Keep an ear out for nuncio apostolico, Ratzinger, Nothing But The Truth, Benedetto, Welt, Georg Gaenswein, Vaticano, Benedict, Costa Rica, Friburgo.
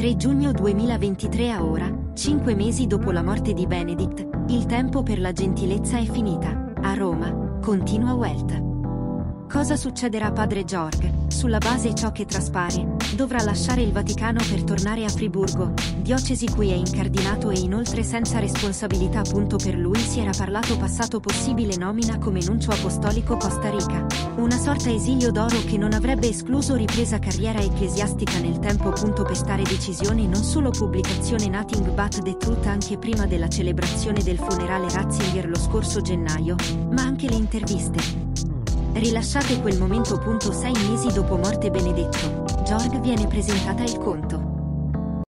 3 giugno 2023 a ora, 5 mesi dopo la morte di Benedict, il tempo per la gentilezza è finita. A Roma, continua Welt. Cosa succederà a padre Georg? Sulla base di ciò che traspare, dovrà lasciare il Vaticano per tornare a Friburgo, diocesi cui è incardinato e inoltre senza responsabilità. Per lui si era parlato passato possibile nomina come nuncio apostolico Costa Rica, una sorta esilio d'oro che non avrebbe escluso ripresa carriera ecclesiastica nel tempo. Per tale decisione non solo pubblicazione Nothing But The Truth anche prima della celebrazione del funerale Ratzinger lo scorso gennaio, ma anche le interviste rilasciate quel momento. 6 mesi dopo morte Benedetto, Georg viene presentata il conto.